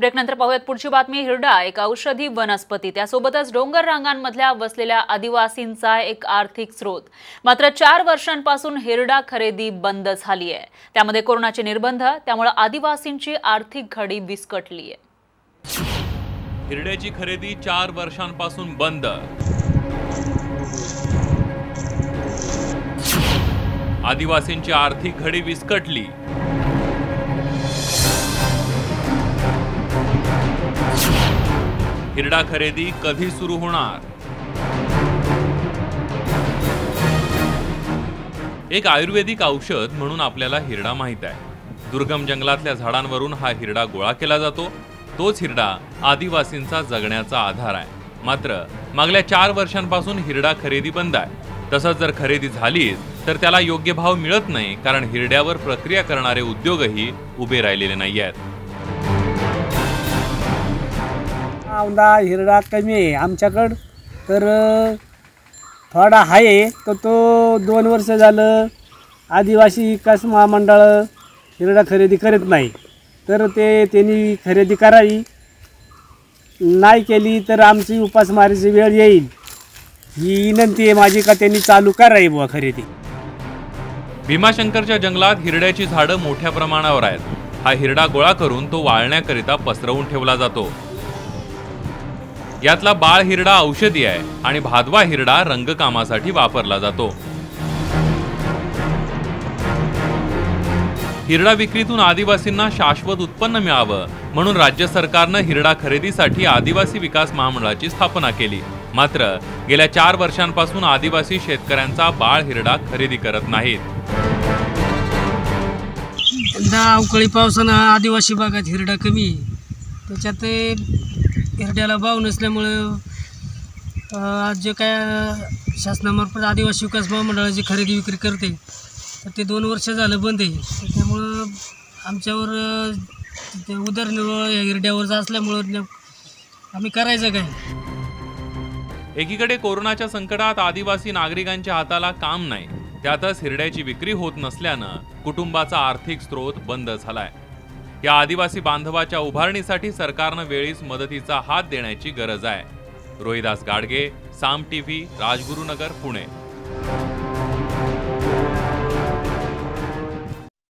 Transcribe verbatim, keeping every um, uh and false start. ब्रेकनंतर पाहूयात पुढची बातमी। हिरडा एक औषधी वनस्पती, त्यासोबतच डोंगर रांगांमधल्या वसलेल्या आदिवासींचा एक आर्थिक स्रोत। मात्र चार वर्षांपासून हिरडा खरेदी बंद झाली आहे। त्यामध्ये कोरोनाचे निर्बंध, त्यामुळे आदिवासींची आर्थिक घडी विस्कटली आहे। हिरड्याची खरेदी चार वर्षांपासून बंद। आदिवासींची आर्थिक घडी विस्कटली। हिरडा खरेदी कधी सुरू होणार? एक आयुर्वेदिक औषध म्हणून आपल्याला हिरडा माहित आहे। दुर्गम जंगलातल्या झाडांवरून हा हिरडा गोळा केला जातो। तोच हिरडा आदिवासींचा जगण्याचा आधार आहे। मात्र मागल्या चार वर्षांपासून हिरडा खरेदी बंद आहे। तसंच जर खरेदी झालीच तर त्याला योग्य भाव मिळत नाही, कारण हिरड्यावर प्रक्रिया करणारे उद्योगही उभे राहिलेले नाही आहेत। आवला हिरडा कमी आहे आमच्याकडं, तर थोडा आहे तर तो दोन वर्ष झालं आदिवासी विकास महामंडळ हिरडा खरेदी करत नाही। तर ते त्यांनी खरेदी करावी, नाही केली तर आमची उपासमारीची वेळ येईल, ही विनंती आहे माझी का त्यांनी चालू करावी बुवा खरेदी। भीमाशंकरच्या जंगलात हिरड्याची झाडं मोठ्या प्रमाणावर आहेत। हा हिरडा गोळा करून तो वाळण्याकरिता पसरवून ठेवला जातो। यातला बाळ हिरडा औषधी आहे आणि भादवा हिरडा रंगकामासाठी वापरला जातो। हिरडा विक्रीतून आदिवासींना शाश्वत उत्पन्न मिळावं म्हणून राज्य सरकारनं हिरडा खरेदीसाठी आदिवासी विकास महामंडळाची स्थापना केली। मात्र गेल्या चार वर्षांपासून आदिवासी शेतकऱ्यांचा बाळ हिरडा खरेदी करत नाहीत। यंदा उकळी पावसानं आदिवासी भागात हिरडा कमी, त्याच्यात हिरड्याला भाव नसल्यामुळे आज जे काय शासनामार्फत आदिवासी विकास महामंडळाची खरेदी विक्री करते तर ते दोन वर्ष झालं बंद आहे। त्यामुळं आमच्यावर उदरनिर्वाह हिरड्यावर असल्यामुळं आम्ही करायचं काय? एकीकडे कोरोनाच्या संकटात आदिवासी नागरिकांच्या हाताला काम नाही, त्यातच हिरड्याची विक्री होत नसल्यानं कुटुंबाचा आर्थिक स्रोत बंद झालाय। या आदिवासी बांधवाच्या उभारणीसाठी सरकारनं वेळीच मदतीचा हात देण्याची गरज आहे। रोहिदास गाड़गे, साम टीव्ही, राजगुरुनगर, पुणे।